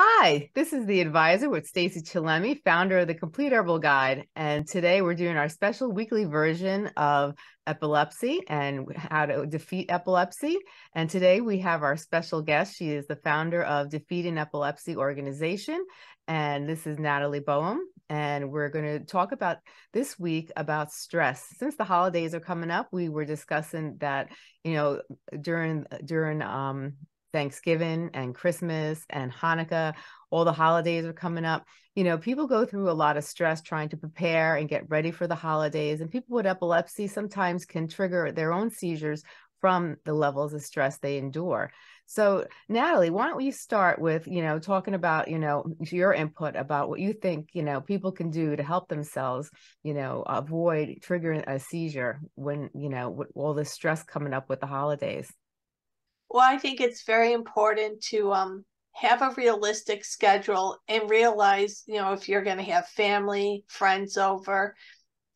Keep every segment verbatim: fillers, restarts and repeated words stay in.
Hi, this is The Advisor with Stacey Chillemi, founder of The Complete Herbal Guide. And today we're doing our special weekly version of epilepsy and how to defeat epilepsy. And today we have our special guest. She is the founder of Defeating Epilepsy Organization. And this is Natalie Boehm. And we're going to talk about this week about stress. Since the holidays are coming up, we were discussing that, you know, during, during, um, Thanksgiving and Christmas and Hanukkah, all the holidays are coming up. You know, people go through a lot of stress trying to prepare and get ready for the holidays. And people with epilepsy sometimes can trigger their own seizures from the levels of stress they endure. So, Natalie, why don't we start with, you know, talking about, you know, your input about what you think, you know, people can do to help themselves, you know, avoid triggering a seizure when, you know, with all the stress coming up with the holidays. Well, I think it's very important to um, have a realistic schedule and realize, you know, if you're going to have family, friends over,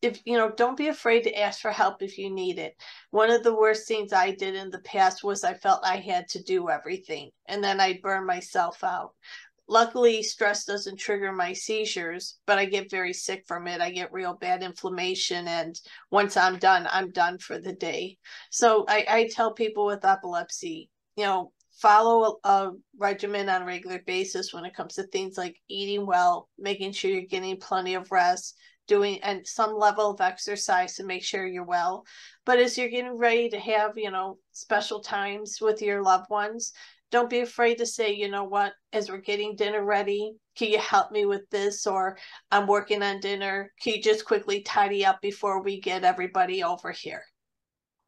if, you know, don't be afraid to ask for help if you need it. One of the worst things I did in the past was I felt I had to do everything and then I'd burn myself out. Luckily, stress doesn't trigger my seizures, but I get very sick from it. I get real bad inflammation. And once I'm done, I'm done for the day. So I, I tell people with epilepsy, you know, follow a, a regimen on a regular basis when it comes to things like eating well, making sure you're getting plenty of rest, doing and some level of exercise to make sure you're well. But as you're getting ready to have, you know, special times with your loved ones, don't be afraid to say, you know what, as we're getting dinner ready, can you help me with this? Or I'm working on dinner. Can you just quickly tidy up before we get everybody over here?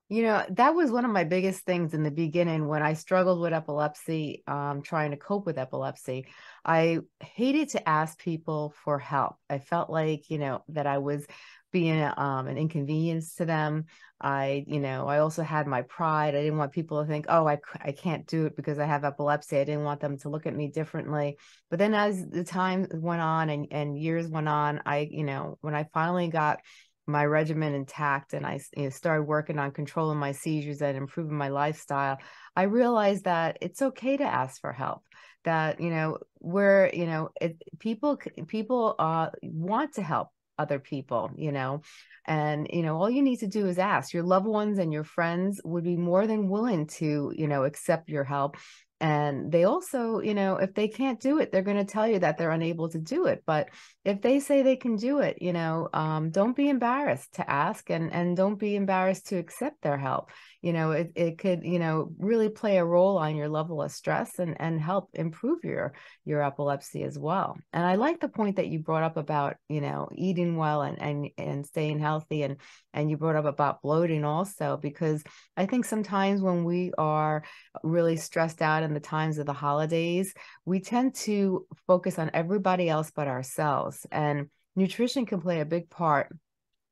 You know, that was one of my biggest things in the beginning when I struggled with epilepsy, um, trying to cope with epilepsy. I hated to ask people for help. I felt like, you know, that I was being um, an inconvenience to them. I, you know, I also had my pride. I didn't want people to think, oh, I, I can't do it because I have epilepsy. I didn't want them to look at me differently. But then as the time went on and, and years went on, I, you know, when I finally got my regimen intact and I you know, started working on controlling my seizures and improving my lifestyle, I realized that it's okay to ask for help. That, you know, we're, you know, it, people, people uh, want to help other people, you know, and, you know, all you need to do is ask. Your loved ones and your friends would be more than willing to, you know, accept your help. And they also, you know, if they can't do it, they're going to tell you that they're unable to do it. But if they say they can do it, you know, um, don't be embarrassed to ask and, and don't be embarrassed to accept their help. You know, it, it could, you know, really play a role on your level of stress and, and help improve your, your epilepsy as well. And I like the point that you brought up about, you know, eating well and, and, and staying healthy. And, and you brought up about bloating also, because I think sometimes when we are really stressed out in the times of the holidays, we tend to focus on everybody else but ourselves. And nutrition can play a big part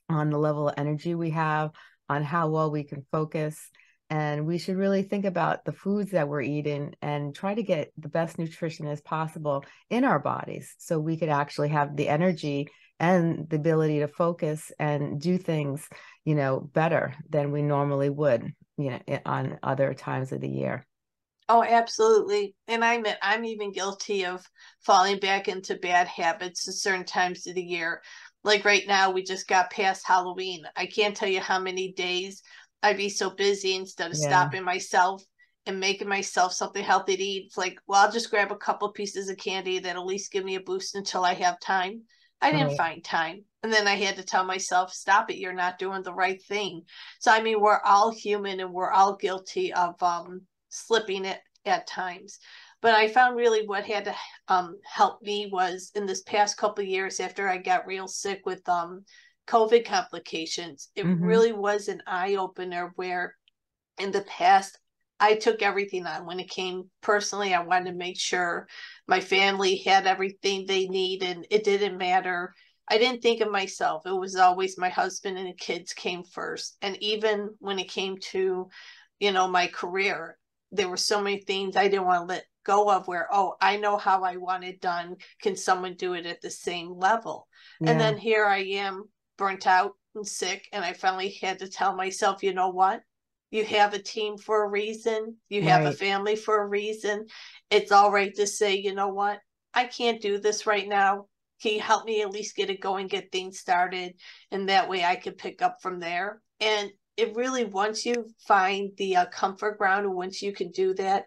on the level of energy we have, on how well we can focus. And we should really think about the foods that we're eating and try to get the best nutrition as possible in our bodies so we could actually have the energy and the ability to focus and do things, you know, better than we normally would, you know, on other times of the year. Oh, absolutely. And I'm, I'm even guilty of falling back into bad habits at certain times of the year. Like right now, we just got past Halloween. I can't tell you how many days I'd be so busy instead of yeah. stopping myself and making myself something healthy to eat. It's like, well, I'll just grab a couple pieces of candy that at least give me a boost until I have time. I didn't right. find time. And then I had to tell myself, stop it. You're not doing the right thing. So, I mean, we're all human and we're all guilty of, um, slipping it at times. But I found really what had to um, help me was in this past couple of years after I got real sick with um, COVID complications, it mm-hmm. really was an eye opener where in the past, I took everything on when it came personally. I wanted to make sure my family had everything they need and it didn't matter. I didn't think of myself. It was always my husband and the kids came first. And even when it came to, you know, my career, there were so many things I didn't want to let go of where, oh, I know how I want it done. Can someone do it at the same level? Yeah. And then here I am burnt out and sick. And I finally had to tell myself, you know what? You have a team for a reason. You right. have a family for a reason. It's all right to say, you know what? I can't do this right now. Can you help me at least get it going, get things started? And that way I could pick up from there. And it really, once you find the uh, comfort ground, and once you can do that,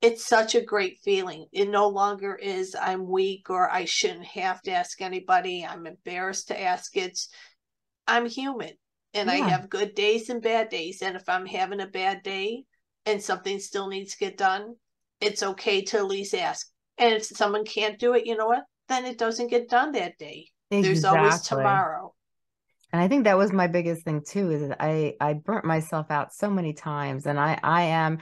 it's such a great feeling. It no longer is I'm weak or I shouldn't have to ask anybody. I'm embarrassed to ask. It's I'm human and yeah. I have good days and bad days. And if I'm having a bad day and something still needs to get done, it's okay to at least ask. And if someone can't do it, you know what? Then it doesn't get done that day. Exactly. There's always tomorrow. And I think that was my biggest thing too, is that I, I burnt myself out so many times, and I, I am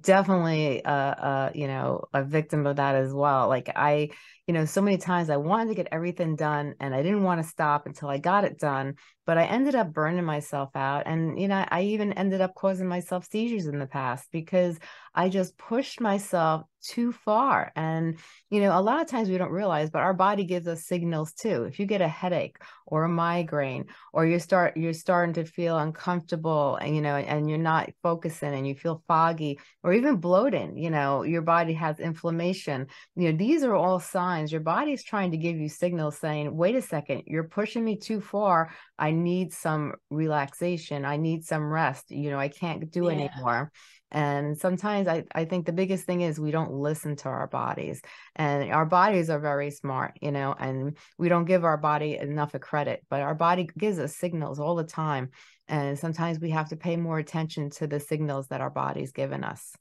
definitely, uh, uh, you know, a victim of that as well. Like I, you know, so many times I wanted to get everything done and I didn't want to stop until I got it done, but I ended up burning myself out. And, you know, I even ended up causing myself seizures in the past because I just pushed myself too far. And, you know, a lot of times we don't realize, but our body gives us signals too. If you get a headache or a migraine, or you start, you're starting to feel uncomfortable and, you know, and you're not focusing and you feel foggy or even bloating, you know, your body has inflammation, you know, these are all signs your body's trying to give you signals saying, wait a second, you're pushing me too far. I need some relaxation. I need some rest. You know, I can't do it yeah. anymore. And sometimes I, I think the biggest thing is we don't listen to our bodies, and our bodies are very smart, you know, and we don't give our body enough of credit, but our body gives us signals all the time. And sometimes we have to pay more attention to the signals that our body's given us.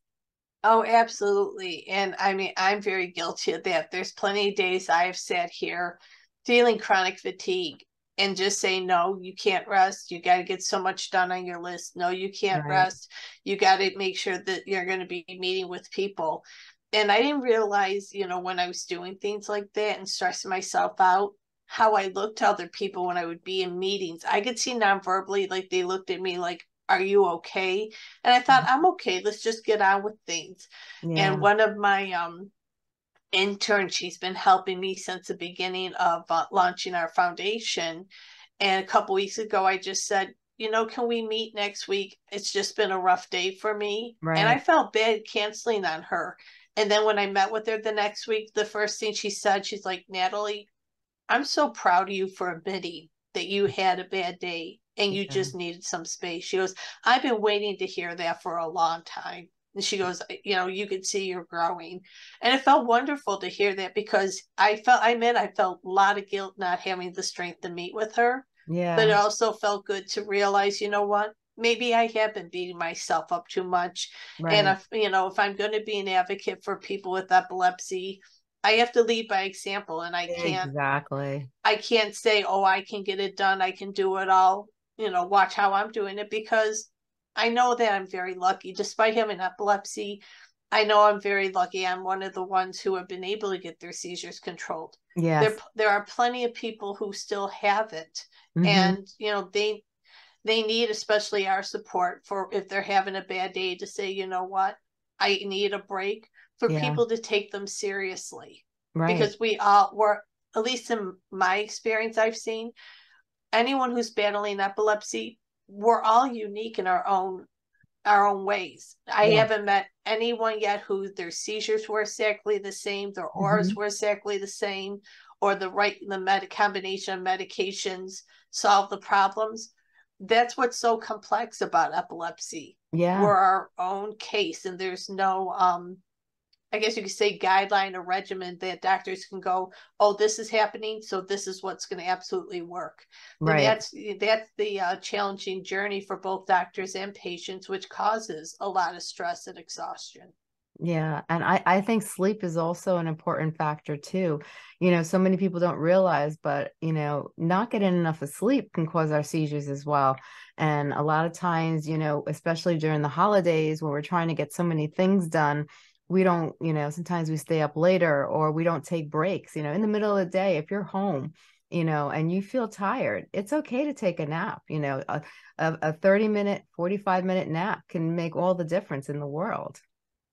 Oh, absolutely. And I mean, I'm very guilty of that. There's plenty of days I've sat here feeling chronic fatigue and just say, no, you can't rest. You got to get so much done on your list. No, you can't right. rest. You got to make sure that you're going to be meeting with people. And I didn't realize, you know, when I was doing things like that and stressing myself out, how I looked to other people when I would be in meetings. I could see non-verbally, like they looked at me like, are you okay? And I thought, I'm okay. Let's just get on with things. Yeah. And one of my, um, intern, she's been helping me since the beginning of uh, launching our foundation, and a couple weeks ago I just said, you know, can we meet next week? It's just been a rough day for me, right. and I felt bad canceling on her. And then when I met with her the next week, the first thing she said, she's like, Natalie, I'm so proud of you for admitting that you had a bad day and you yeah. just needed some space. She goes, I've been waiting to hear that for a long time. And she goes, you know, you can see you're growing. And it felt wonderful to hear that, because I felt, I meant, I felt a lot of guilt not having the strength to meet with her. Yeah. But it also felt good to realize, you know what, maybe I have been beating myself up too much. Right. And, if, you know, if I'm going to be an advocate for people with epilepsy, I have to lead by example. And I can't, exactly. I can't say, oh, I can get it done. I can do it all. You know, watch how I'm doing it, because I know that I'm very lucky. Despite having epilepsy, I know I'm very lucky. I'm one of the ones who have been able to get their seizures controlled. Yeah, there, there are plenty of people who still have it. Mm-hmm. And, you know, they, they need, especially our support for if they're having a bad day, to say, you know what, I need a break, for yeah. people to take them seriously. Right. Because we all were, at least in my experience, I've seen anyone who's battling epilepsy, we're all unique in our own, our own ways. I yeah. haven't met anyone yet who their seizures were exactly the same, their auras mm-hmm. were exactly the same, or the right, the med combination of medications solve the problems. That's what's so complex about epilepsy. Yeah. We're our own case, and there's no, um, I guess you could say, guideline or regimen that doctors can go, oh, this is happening, so this is what's going to absolutely work. Right. And that's, that's the uh, challenging journey for both doctors and patients, which causes a lot of stress and exhaustion. Yeah. And I, I think sleep is also an important factor too. You know, so many people don't realize, but, you know, not getting enough of sleep can cause our seizures as well. And a lot of times, you know, especially during the holidays when we're trying to get so many things done, we don't, you know, sometimes we stay up later, or we don't take breaks, you know, in the middle of the day. If you're home, you know, and you feel tired, it's okay to take a nap. You know, a, a thirty minute, forty-five minute nap can make all the difference in the world.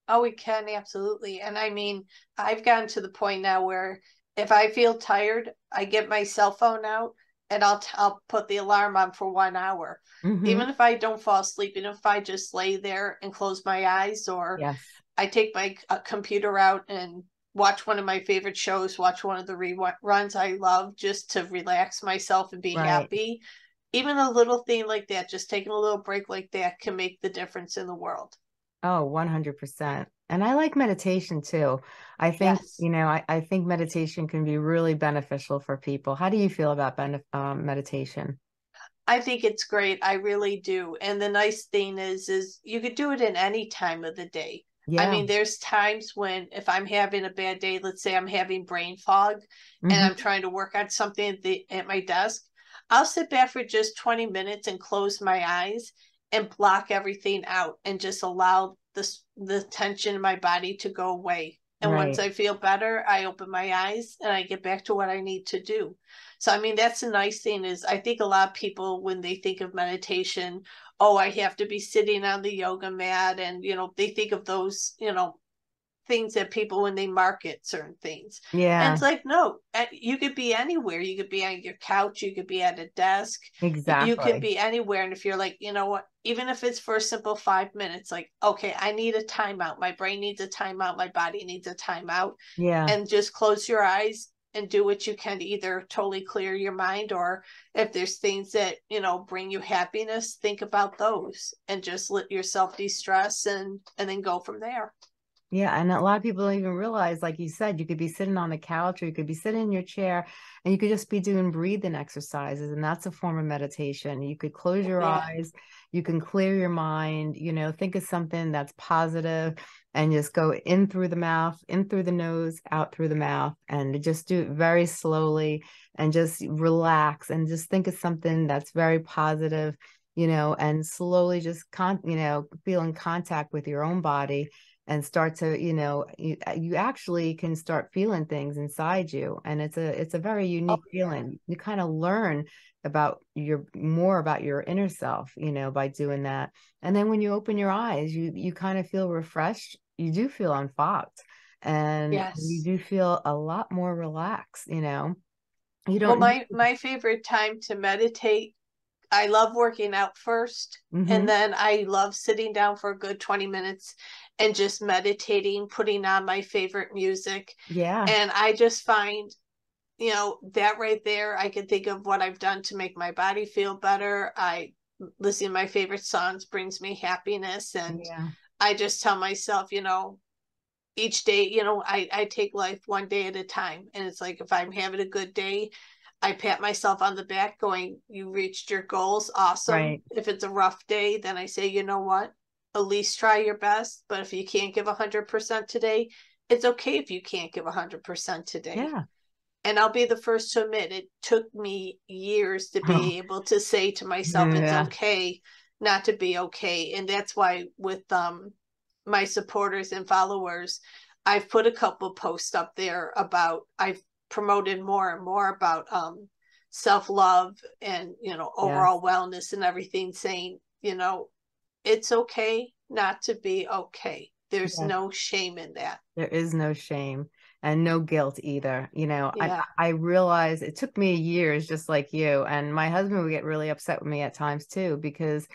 Oh, it can. Absolutely. And I mean, I've gotten to the point now where if I feel tired, I get my cell phone out and I'll, I'll put the alarm on for one hour. Mm-hmm. Even if I don't fall asleep, and if I just lay there and close my eyes, or yes. I take my uh, computer out and watch one of my favorite shows, watch one of the reruns I love, just to relax myself and be right. happy. Even a little thing like that, just taking a little break like that can make the difference in the world. Oh, one hundred percent. And I like meditation too. I think, yes. you know, I, I think meditation can be really beneficial for people. How do you feel about benef- um, meditation? I think it's great. I really do. And the nice thing is, is you could do it in any time of the day. Yeah. I mean, there's times when if I'm having a bad day, let's say I'm having brain fog mm-hmm. and I'm trying to work on something at, the, at my desk, I'll sit back for just twenty minutes and close my eyes and block everything out and just allow the, the tension in my body to go away. And right. once I feel better, I open my eyes and I get back to what I need to do. So, I mean, that's the nice thing is I think a lot of people, when they think of meditation, oh, I have to be sitting on the yoga mat. And, you know, they think of those, you know, things that people, when they market certain things. Yeah. And it's like, no, you could be anywhere. You could be on your couch. You could be at a desk. Exactly. You could be anywhere. And if you're like, you know what, even if it's for a simple five minutes, like, okay, I need a timeout. My brain needs a timeout. My body needs a timeout. Yeah. And just close your eyes and do what you can to either totally clear your mind, or if there's things that, you know, bring you happiness, think about those and just let yourself de-stress and, and then go from there. Yeah. And a lot of people don't even realize, like you said, you could be sitting on the couch or you could be sitting in your chair and you could just be doing breathing exercises. And that's a form of meditation. You could close your yeah. eyes. You can clear your mind, you know, think of something that's positive and just go in through the mouth, in through the nose, out through the mouth, and just do it very slowly and just relax and just think of something that's very positive, you know, and slowly just, con- you know, feel in contact with your own body. And start to, you know, you, you actually can start feeling things inside you. And it's a, it's a very unique oh, yeah. feeling. You kind of learn about your, more about your inner self, you know, by doing that. And then when you open your eyes, you, you kind of feel refreshed. You do feel unfogged and yes. you do feel a lot more relaxed, you know, you don't. Well, my, my favorite time to meditate, I love working out first, mm-hmm. and then I love sitting down for a good twenty minutes and just meditating, putting on my favorite music. Yeah. And I just find, you know, that right there, I can think of what I've done to make my body feel better. I listen to my favorite songs, brings me happiness. And yeah. I just tell myself, you know, each day, you know, I, I take life one day at a time. And it's like, if I'm having a good day, I pat myself on the back going, you reached your goals. Awesome. Right. If it's a rough day, then I say, you know what, at least try your best. But if you can't give one hundred percent today, it's okay if you can't give one hundred percent today. Yeah. And I'll be the first to admit, it took me years to be able to say to myself, yeah. it's okay not to be okay. And that's why with um, my supporters and followers, I've put a couple posts up there about, I've promoted more and more about um self-love and, you know, overall yeah. wellness and everything, saying, you know, it's okay not to be okay. There's yeah. no shame in that. There is no shame and no guilt either, you know. yeah. I, I realize it took me years, just like you, and my husband would get really upset with me at times too, because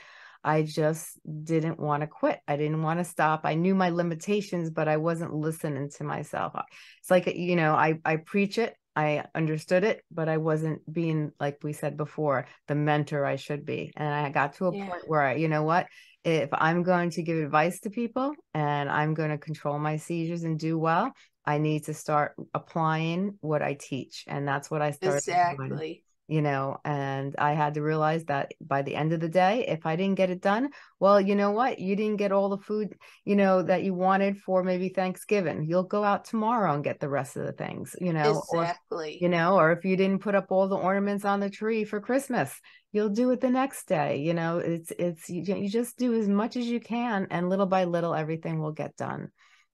I just didn't want to quit. I didn't want to stop. I knew my limitations, but I wasn't listening to myself. It's like, you know, I, I preach it. I understood it, but I wasn't being, like we said before, the mentor I should be. And I got to a yeah. point where, I, you know what, if I'm going to give advice to people and I'm going to control my seizures and do well, I need to start applying what I teach. And that's what I started exactly. doing. You know, and I had to realize that by the end of the day, if I didn't get it done, well, you know what, you didn't get all the food, you know, that you wanted for maybe Thanksgiving. You'll go out tomorrow and get the rest of the things, you know, exactly. or, you know, or if you didn't put up all the ornaments on the tree for Christmas, you'll do it the next day. You know, it's, it's, you, you just do as much as you can, and little by little, everything will get done.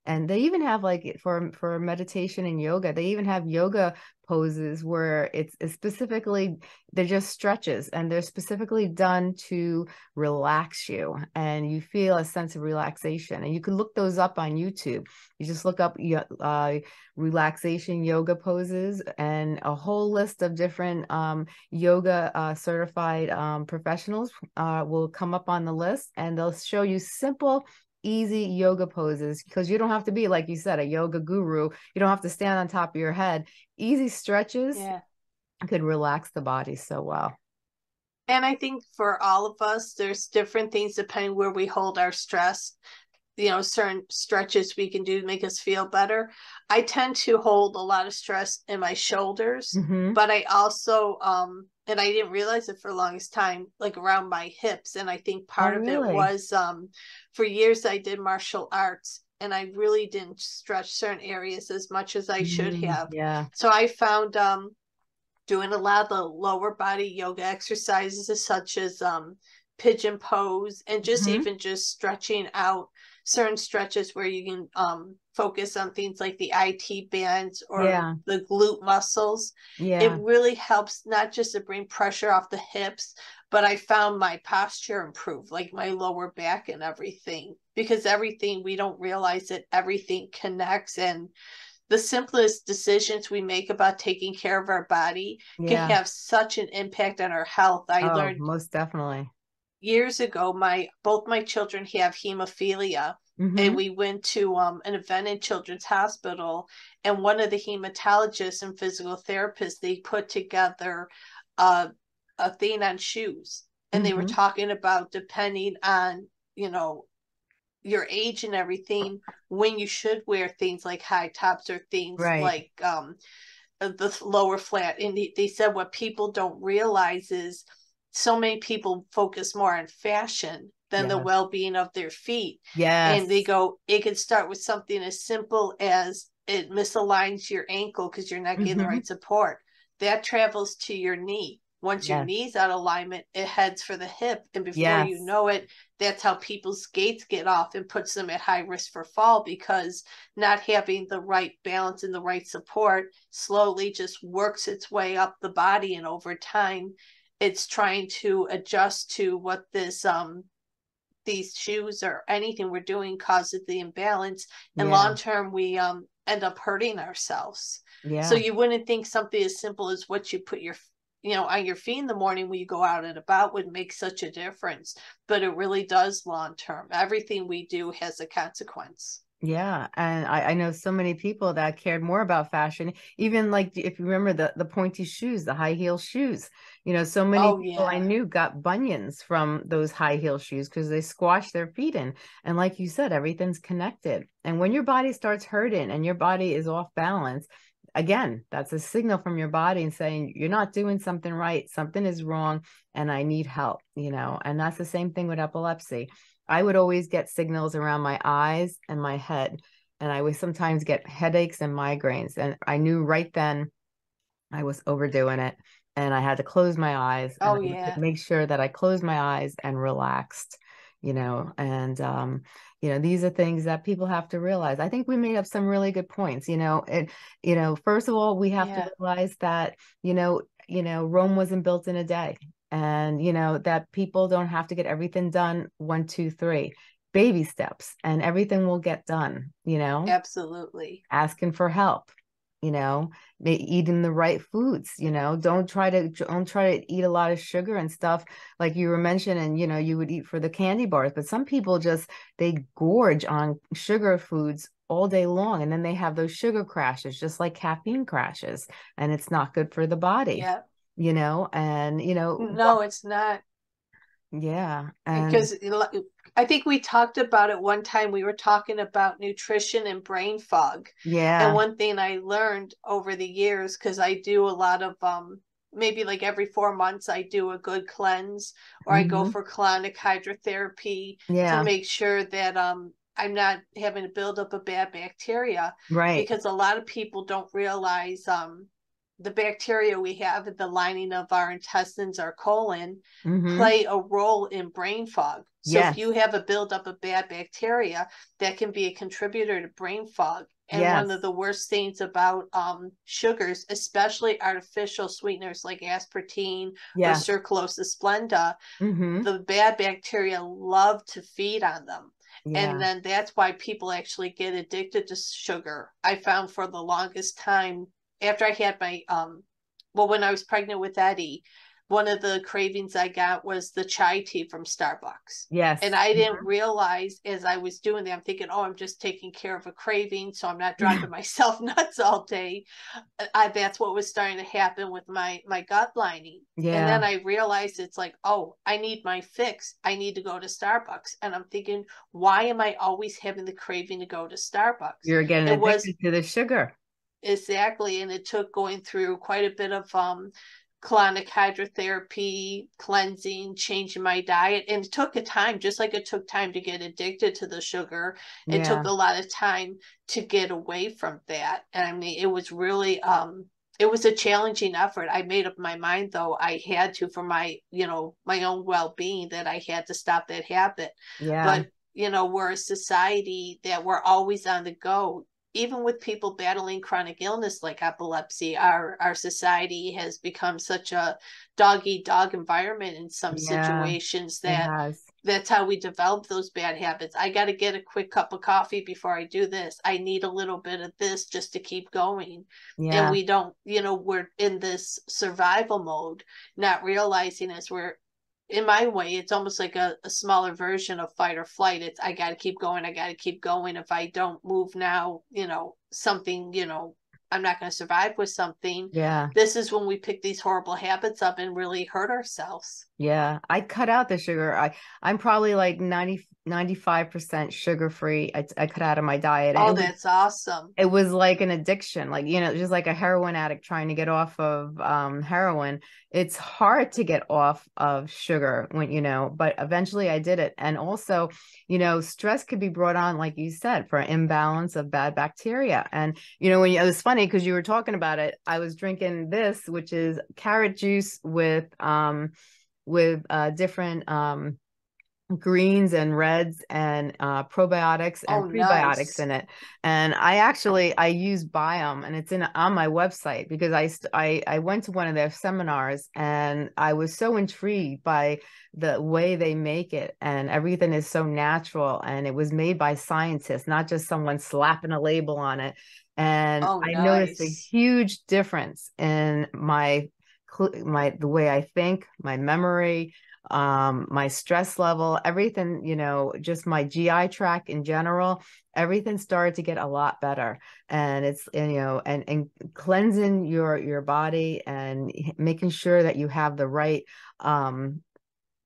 And they even have, like, for, for meditation and yoga, they even have yoga poses where it's, it's specifically, they're just stretches, and they're specifically done to relax you, and you feel a sense of relaxation. And you can look those up on YouTube. You just look up uh, relaxation yoga poses, and a whole list of different um, yoga uh, certified um, professionals uh, will come up on the list, and they'll show you simple easy yoga poses, because you don't have to be, like you said, a yoga guru. You don't have to stand on top of your head. Easy stretches yeah. could relax the body so well. And I think for all of us, there's different things depending where we hold our stress. You know, certain stretches we can do to make us feel better. I tend to hold a lot of stress in my shoulders, mm-hmm. but I also, um, and I didn't realize it for the longest time, like around my hips. And I think part oh, of really? it was, um, for years I did martial arts and I really didn't stretch certain areas as much as I mm-hmm. should have. Yeah. So I found, um, doing a lot of the lower body yoga exercises such as, um, pigeon pose, and just mm-hmm. even just stretching out certain stretches where you can um, focus on things like the I T bands or yeah. the glute muscles. Yeah. It really helps not just to bring pressure off the hips, but I found my posture improved, like my lower back and everything, because everything, we don't realize that everything connects, and the simplest decisions we make about taking care of our body yeah. can have such an impact on our health. I oh, learned most definitely. Years ago, my both my children have hemophilia, mm-hmm. and we went to um, an event in Children's Hospital, and one of the hematologists and physical therapists, they put together uh, a thing on shoes, and mm-hmm. they were talking about, depending on, you know, your age and everything, when you should wear things like high tops or things right. like um, the lower flat. And they, they said what people don't realize is so many people focus more on fashion than yes. the well-being of their feet. Yeah. And they go, it can start with something as simple as it misaligns your ankle because you're not getting mm-hmm. the right support. That travels to your knee. Once yes. your knee's out of alignment, it heads for the hip. And before yes. you know it, that's how people's skates get off and puts them at high risk for fall, because not having the right balance and the right support slowly just works its way up the body. And over time, it's trying to adjust to what this, um, these shoes or anything we're doing causes the imbalance. And yeah. long-term, we um, end up hurting ourselves. Yeah. So you wouldn't think something as simple as what you put your, you know, on your feet in the morning when you go out and about would make such a difference, but it really does long-term. Everything we do has a consequence. Yeah. And I, I know so many people that cared more about fashion, even like, if you remember the, the pointy shoes, the high heel shoes, you know, so many oh, people yeah. I knew got bunions from those high heel shoes because they squashed their feet in. And like you said, everything's connected. And when your body starts hurting and your body is off balance, again, that's a signal from your body and saying, you're not doing something right. Something is wrong and I need help, you know, and that's the same thing with epilepsy. I would always get signals around my eyes and my head, and I would sometimes get headaches and migraines. And I knew right then I was overdoing it, and I had to close my eyes. Oh, and yeah. make sure that I closed my eyes and relaxed, you know, and, um, you know, these are things that people have to realize. I think we made up some really good points, you know, and, you know, first of all, we have yeah. to realize that, you know, you know, Rome wasn't built in a day. And, you know, that people don't have to get everything done. One, two, three, baby steps, and everything will get done, you know, absolutely asking for help, you know, eating the right foods, you know, don't try to, don't try to eat a lot of sugar and stuff like you were mentioning, you know, you would eat for the candy bars, but some people just, they gorge on sugar foods all day long. And then they have those sugar crashes, just like caffeine crashes, and it's not good for the body. Yeah. You know, and, you know, no, it's not. Yeah. And because I think we talked about it one time, we were talking about nutrition and brain fog. Yeah. And one thing I learned over the years, because I do a lot of, um, maybe like every four months, I do a good cleanse, or mm-hmm. I go for colonic hydrotherapy yeah. to make sure that, um, I'm not having to build up a bad bacteria. Right. Because a lot of people don't realize, um, the bacteria we have in the lining of our intestines, our colon, mm-hmm. play a role in brain fog. So yes. if you have a buildup of bad bacteria, that can be a contributor to brain fog. And yes. one of the worst things about um, sugars, especially artificial sweeteners like aspartame yes. or Cerclosa Splenda, mm-hmm. the bad bacteria love to feed on them. Yeah. And then that's why people actually get addicted to sugar. I found for the longest time, after I had my, um, well, when I was pregnant with Eddie, one of the cravings I got was the chai tea from Starbucks. Yes. And I didn't mm-hmm. realize as I was doing that, I'm thinking, oh, I'm just taking care of a craving, so I'm not driving myself nuts all day. I, that's what was starting to happen with my, my gut lining. Yeah. And then I realized it's like, oh, I need my fix. I need to go to Starbucks. And I'm thinking, why am I always having the craving to go to Starbucks? You're getting it addicted was, to the sugar. Exactly. And it took going through quite a bit of, um, colonic hydrotherapy, cleansing, changing my diet. And it took a time, just like it took time to get addicted to the sugar. It yeah. took a lot of time to get away from that. And I mean, it was really, um, it was a challenging effort. I made up my mind, though, I had to, for my, you know, my own well-being, that I had to stop that habit. Yeah. But, you know, we're a society that we're always on the go. Even with people battling chronic illness like epilepsy, our, our society has become such a dog-eat-dog environment in some yeah, situations that that's how we develop those bad habits. I got to get a quick cup of coffee before I do this. I need a little bit of this just to keep going. Yeah. And we don't, you know, we're in this survival mode, not realizing as we're, in my way, it's almost like a, a smaller version of fight or flight. It's, I got to keep going. I got to keep going. If I don't move now, you know, something, you know, I'm not going to survive with something. Yeah. This is when we pick these horrible habits up and really hurt ourselves. Yeah. I cut out the sugar. I, I'm probably like ninety, ninety-five percent sugar-free. I, I cut out of my diet. Oh, that's awesome. It was like an addiction. Like, you know, just like a heroin addict trying to get off of um, heroin. It's hard to get off of sugar when, you know, but eventually I did it. And also, you know, stress could be brought on, like you said, for an imbalance of bad bacteria. And, you know, when you, it was funny because you were talking about it, I was drinking this, which is carrot juice with, um, with uh, different um, greens and reds and uh, probiotics and oh, prebiotics nice. in it. And I actually, I use Biome, and it's in on my website, because I, I, I went to one of their seminars and I was so intrigued by the way they make it, and everything is so natural, and it was made by scientists, not just someone slapping a label on it. And oh, I nice. noticed a huge difference in my, my, the way I think, my memory, um my stress level, everything, you know, just my G I tract in general, everything started to get a lot better. And it's, and, you know, and and cleansing your your body and making sure that you have the right um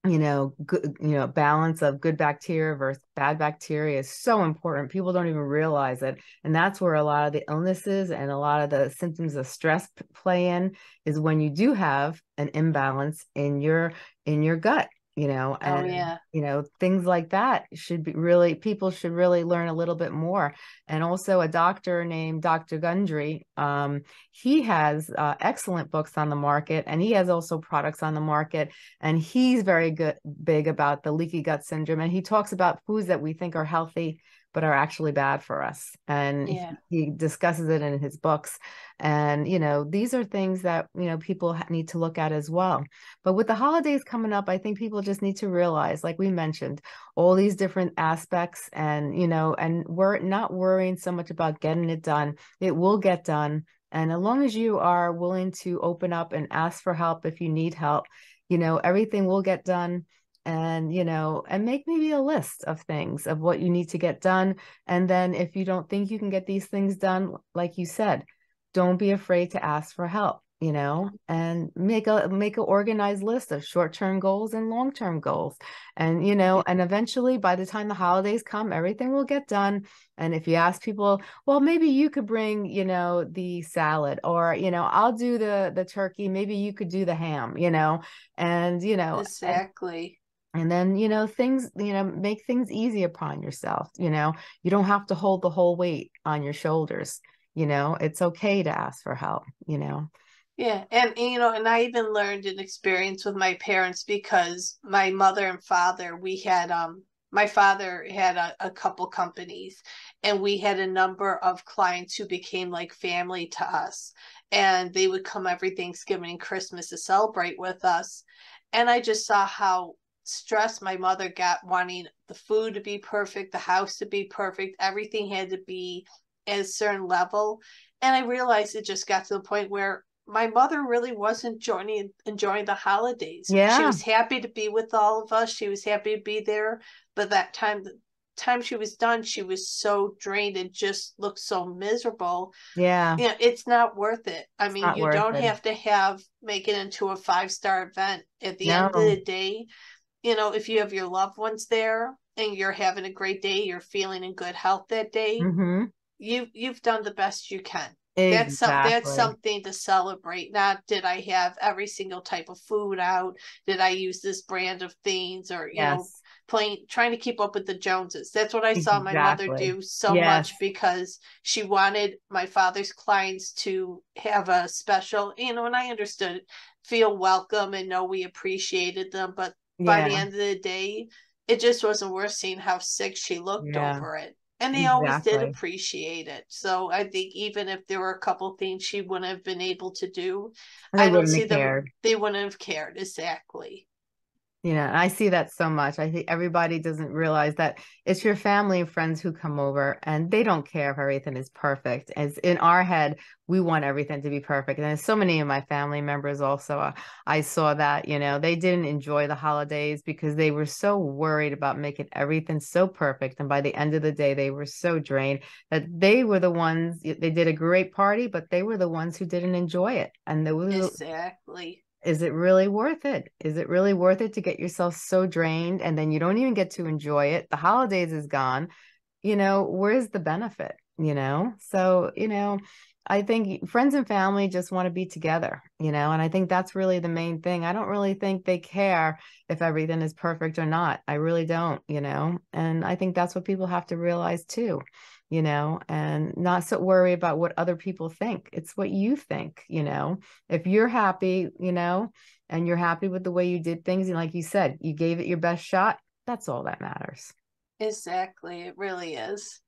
you know good you know balance of good bacteria versus bad bacteria is so important. People don't even realize it, and that's where a lot of the illnesses and a lot of the symptoms of stress play in, is when you do have an imbalance in your in your gut, you know, and, oh, yeah. you know, things like that should be really, people should really learn a little bit more. And also a doctor named Doctor Gundry, um, he has uh, excellent books on the market, and he has also products on the market. And he's very good, big about the leaky gut syndrome. And he talks about foods that we think are healthy, but are actually bad for us. And yeah. he, he discusses it in his books. And, you know, these are things that, you know, people need to look at as well. But with the holidays coming up, I think people just need to realize, like we mentioned, all these different aspects, and, you know, and we're not worrying so much about getting it done. It will get done. And as long as you are willing to open up and ask for help, if you need help, you know, everything will get done. And, you know, and make maybe a list of things of what you need to get done. And then if you don't think you can get these things done, like you said, don't be afraid to ask for help, you know, and make a, make an organized list of short-term goals and long-term goals. And, you know, and eventually by the time the holidays come, everything will get done. And if you ask people, well, maybe you could bring, you know, the salad, or, you know, I'll do the, the turkey, maybe you could do the ham, you know, and, you know, exactly. And then, you know, things, you know, make things easy upon yourself. You know, you don't have to hold the whole weight on your shoulders. You know, it's okay to ask for help, you know. Yeah. And, you know, and I even learned an experience with my parents, because my mother and father, we had, um, my father had a, a couple companies, and we had a number of clients who became like family to us. And they would come every Thanksgiving and Christmas to celebrate with us. And I just saw how stress my mother got, wanting the food to be perfect, the house to be perfect, everything had to be at a certain level. And I realized it just got to the point where my mother really wasn't joining, enjoying the holidays. Yeah. She was happy to be with all of us. She was happy to be there. But that time, the time she was done, she was so drained and just looked so miserable. Yeah. You know, it's not worth it. I mean, you don't it. have to have, make it into a five-star event. At the no. end of the day, you know, if you have your loved ones there and you're having a great day, you're feeling in good health that day, mm-hmm. you, you've done the best you can. That's exactly. some, that's something to celebrate. Not did I have every single type of food out? Did I use this brand of things? Or, you yes. know, playing, trying to keep up with the Joneses. That's what I exactly. saw my mother do so yes. much, because she wanted my father's clients to have a special, you know, and I understood, feel welcome and know we appreciated them. But yeah. by the end of the day, it just wasn't worth seeing how sick she looked yeah. over it. And they exactly. always did appreciate it. So I think even if there were a couple of things she wouldn't have been able to do, I, I don't see them. Cared. They wouldn't have cared. Exactly. Yeah. I see that so much. I think everybody doesn't realize that it's your family and friends who come over, and they don't care if everything is perfect. As in our head, we want everything to be perfect. And there's so many of my family members also, uh, I saw that, you know, they didn't enjoy the holidays because they were so worried about making everything so perfect. And by the end of the day, they were so drained that they were the ones, they did a great party, but they were the ones who didn't enjoy it. And there was exactly. Is it really worth it? Is it really worth it to get yourself so drained and then you don't even get to enjoy it? The holidays is gone. You know, where's the benefit? You know, so, you know, I think friends and family just want to be together, you know, and I think that's really the main thing. I don't really think they care if everything is perfect or not. I really don't, you know, and I think that's what people have to realize too. You know, and not so worry about what other people think. It's what you think, you know, if you're happy, you know, and you're happy with the way you did things. And like you said, you gave it your best shot. That's all that matters. Exactly. It really is.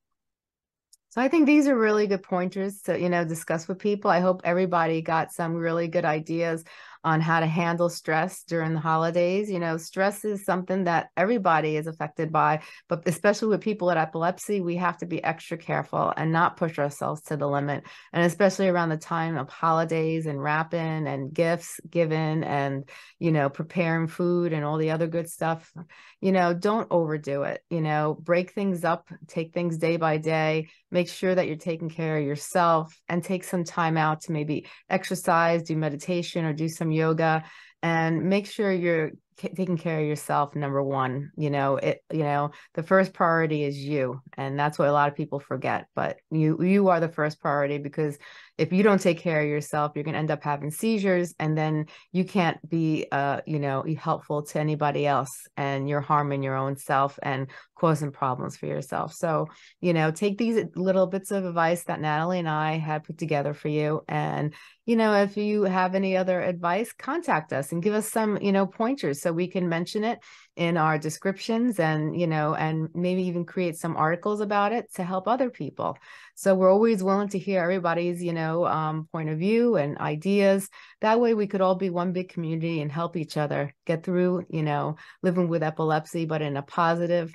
So I think these are really good pointers to, you know, discuss with people. I hope everybody got some really good ideas on how to handle stress during the holidays. You know, stress is something that everybody is affected by, but especially with people with epilepsy, we have to be extra careful and not push ourselves to the limit. And especially around the time of holidays and wrapping and gifts given and, you know, preparing food and all the other good stuff, you know, don't overdo it, you know, break things up, take things day by day, make sure that you're taking care of yourself, and take some time out to maybe exercise, do meditation, or do some yoga, and make sure you're taking care of yourself. Number one, you know, it, you know, the first priority is you. And that's what a lot of people forget, but you, you are the first priority, because if you don't take care of yourself, you're going to end up having seizures, and then you can't be, uh, you know, helpful to anybody else, and you're harming your own self and causing problems for yourself. So, you know, take these little bits of advice that Natalie and I had put together for you. And, you know, if you have any other advice, contact us and give us some, you know, pointers, so we can mention it in our descriptions, and, you know, and maybe even create some articles about it to help other people. So we're always willing to hear everybody's, you know, um, point of view and ideas. That way we could all be one big community and help each other get through, you know, living with epilepsy, but in a positive,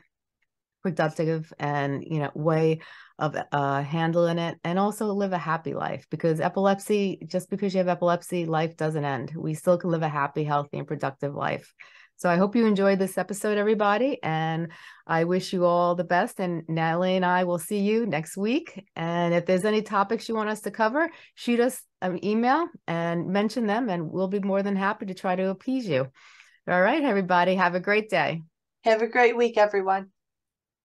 productive, and, you know, way of uh, handling it, and also live a happy life, because epilepsy, just because you have epilepsy, life doesn't end. We still can live a happy, healthy, and productive life. So I hope you enjoyed this episode, everybody. And I wish you all the best. And Natalie and I will see you next week. And if there's any topics you want us to cover, shoot us an email and mention them, and we'll be more than happy to try to appease you. All right, everybody. Have a great day. Have a great week, everyone.